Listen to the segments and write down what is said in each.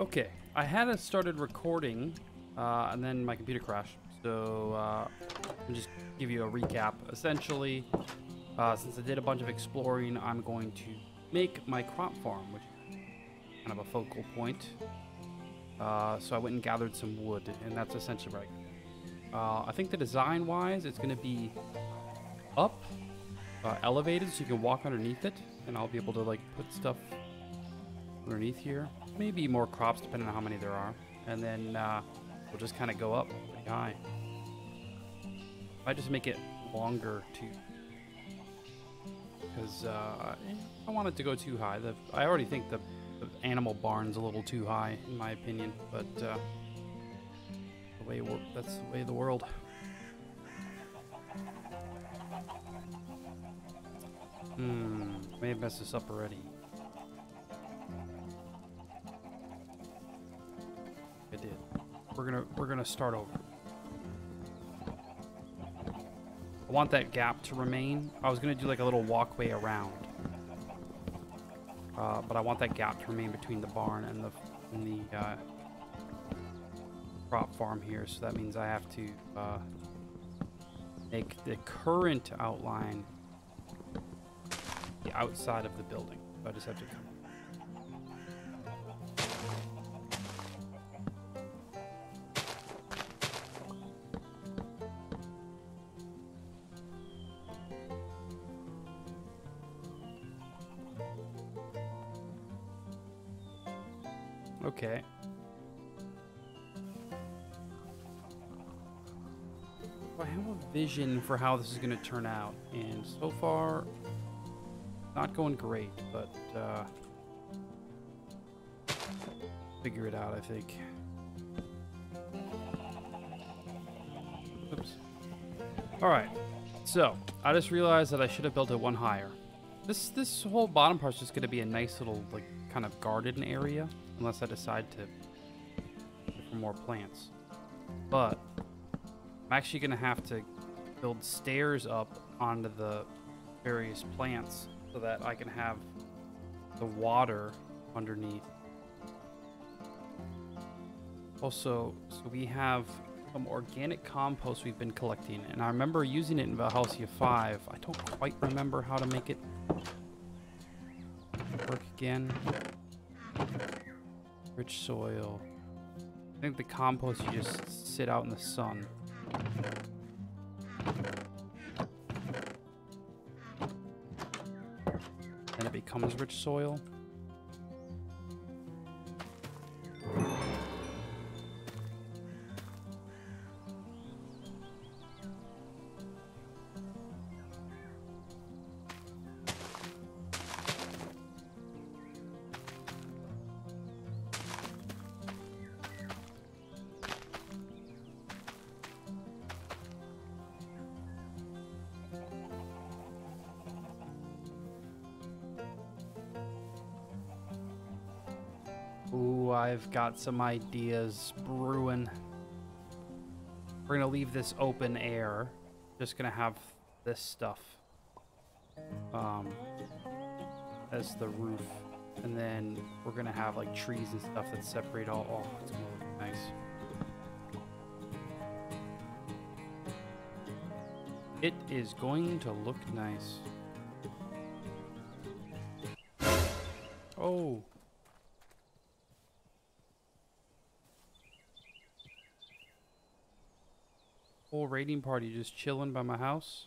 Okay, I hadn't started recording, and then my computer crashed. So I'll just give you a recap. Essentially, since I did a bunch of exploring, I'm going to make my crop farm, which is kind of a focal point. So I went and gathered some wood, and that's essentially right. I think the design-wise, it's going to be up, elevated, so you can walk underneath it, and I'll be able to like put stuff underneath here. Maybe more crops, depending on how many there are. And then we'll just kind of go up pretty high. I just make it longer, too. Because I want it to go too high. I already think the animal barn's a little too high, in my opinion. But that's the way of the world. May have messed this up already. I did. We're gonna start over. I want that gap to remain. I was gonna do like a little walkway around, but I want that gap to remain between the barn and the crop farm here. So that means I have to make the current outline the outside of the building. So I just have to. Okay. I have a vision for how this is going to turn out, and so far, not going great, but figure it out, I think. Oops. All right. So I just realized that I should have built it one higher. This whole bottom part's just going to be a nice little like kind of garden area. Unless I decide to look for more plants. But I'm actually going to have to build stairs up onto the various plants so that I can have the water underneath. Also, so we have some organic compost we've been collecting, and I remember using it in Valhalcia 5. I don't quite remember how to make it work again. Rich soil. I think the compost, you just sit out in the sun. And it becomes rich soil. I've got some ideas brewing. We're gonna leave this open air. Just gonna have this stuff as the roof, and then we're gonna have like trees and stuff that separate all. Oh, it's gonna look nice. It is going to look nice. Oh. Whole raiding party just chilling by my house.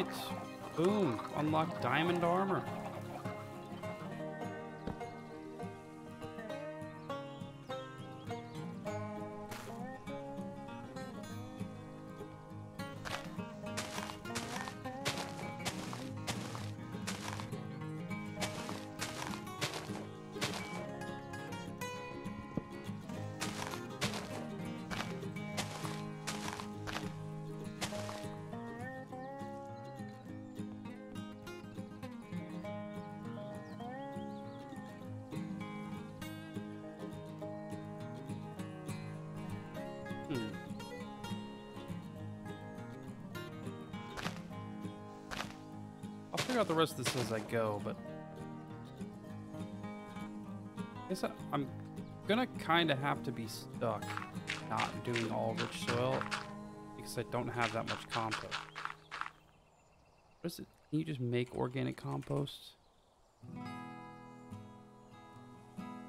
Alright. Boom. Unlock diamond armor. I'll figure out the rest of this as I go, but I guess I'm gonna kind of have to be stuck not doing all rich soil because I don't have that much compost. What is it? Can you just make organic compost?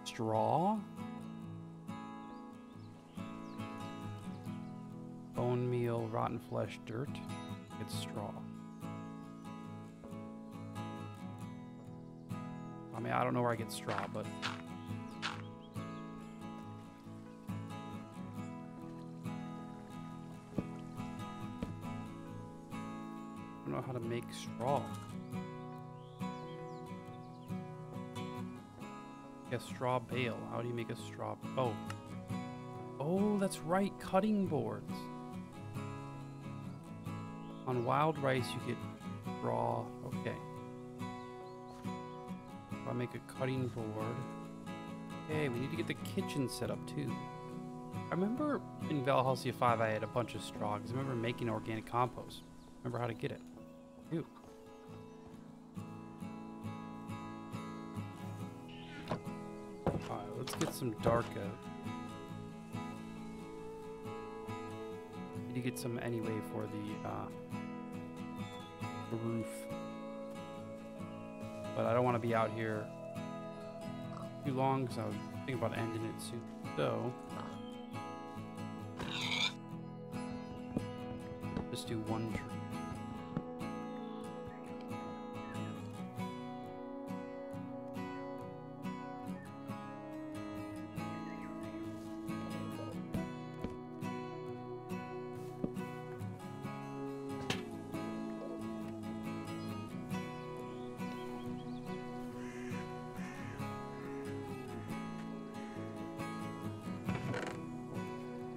Straw? Bone meal, rotten flesh, dirt. It's straw. I mean, I don't know where I get straw, but... I don't know how to make straw. Yeah, straw bale. How do you make a straw? Oh. Oh, that's right. Cutting boards. On wild rice, you get raw. Okay. If I make a cutting board. Okay, we need to get the kitchen set up too. I remember in Valhalcia 5, I had a bunch of straw because I remember making organic compost. Remember how to get it. Ew. Alright, let's get some dark oak. Need to get some anyway for the. Roof, but I don't want to be out here too long because I was thinking about ending it soon. So just do one tree.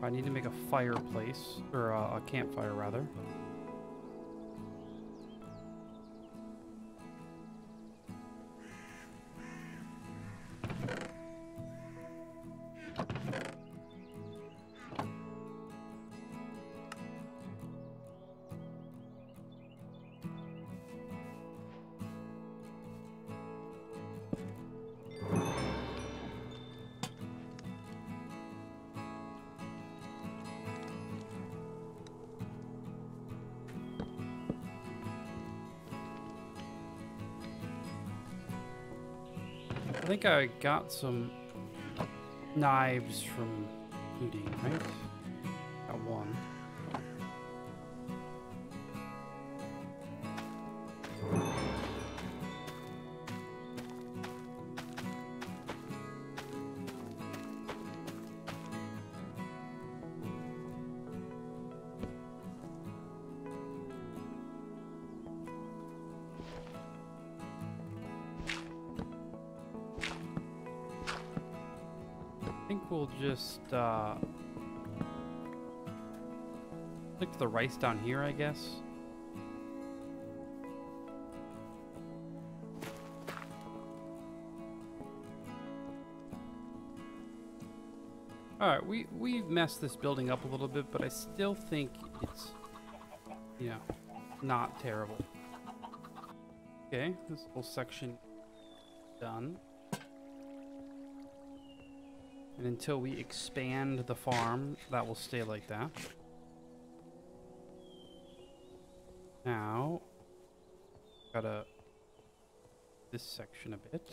I need to make a fireplace, or a campfire rather. I think I got some knives from looting, right? Got one. We'll just click the rice down here, I guess. All right, we've messed this building up a little bit, but I still think it's, you know, not terrible. Okay, this whole section done. And until we expand the farm, that will stay like that. Now, gotta this section a bit.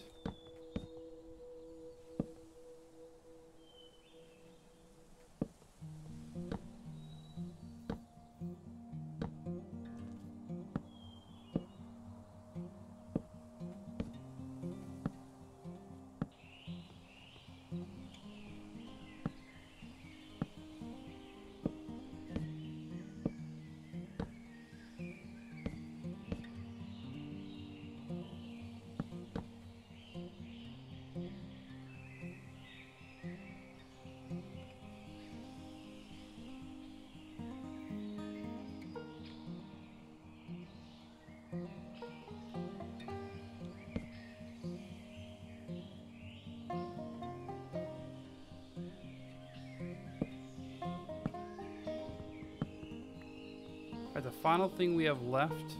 Alright, the final thing we have left,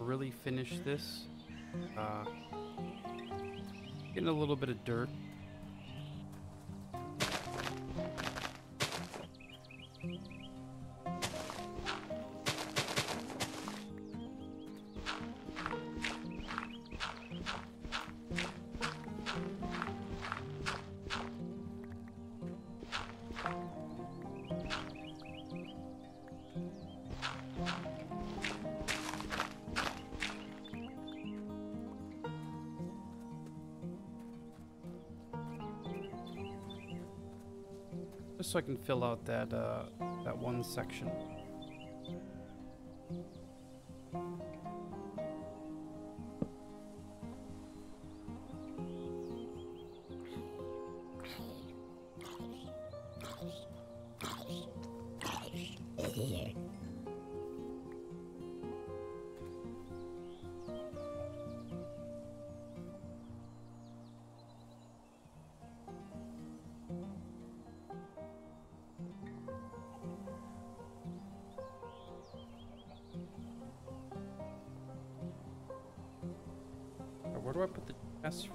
really finish this. Getting a little bit of dirt. Just so I can fill out that that one section. Where do I put the chest?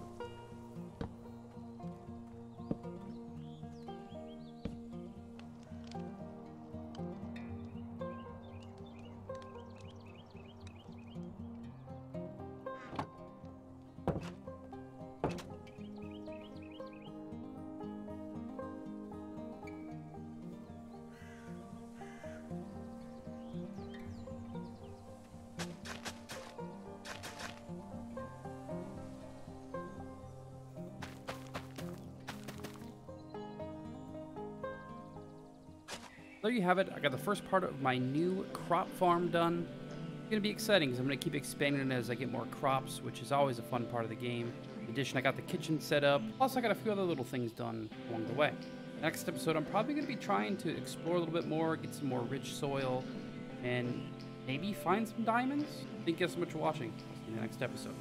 There you have it. I got the first part of my new crop farm done. It's going to be exciting because I'm going to keep expanding it as I get more crops, which is always a fun part of the game. In addition, I got the kitchen set up. Plus, I got a few other little things done along the way. Next episode, I'm probably going to be trying to explore a little bit more, get some more rich soil, and maybe find some diamonds. Thank you guys so much for watching. I'll see you in the next episode.